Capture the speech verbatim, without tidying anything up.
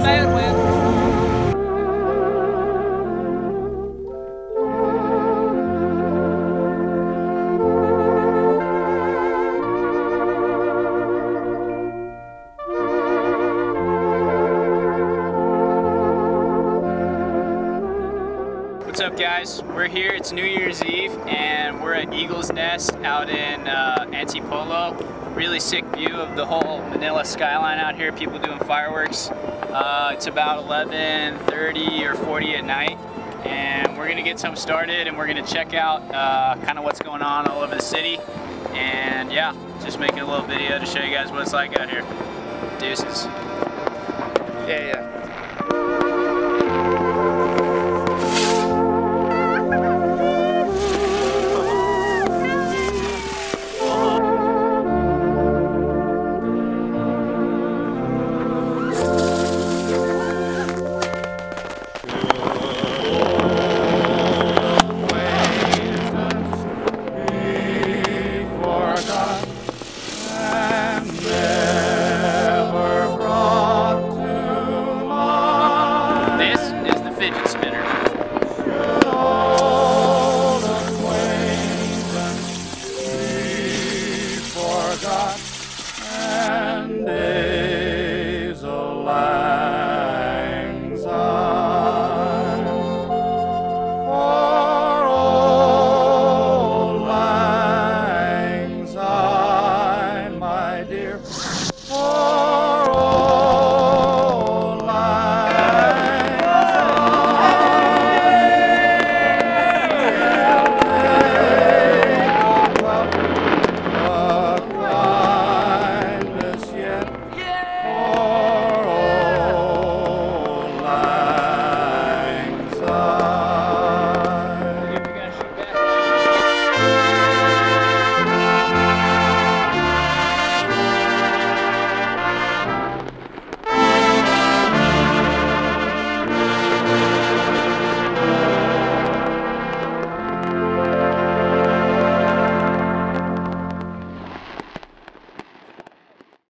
Fire, fire, fire. What's up, guys? We're here, it's New Year's Eve, and we're at Eagle's Nest out in uh, Antipolo. Really sick view of the whole Manila skyline out here, people doing fireworks. Uh, it's about eleven thirty or forty at night, and we're gonna get some started, and we're gonna check out uh, kind of what's going on all over the city. And yeah, just making a little video to show you guys what it's like out here. Deuces. Yeah, yeah. God.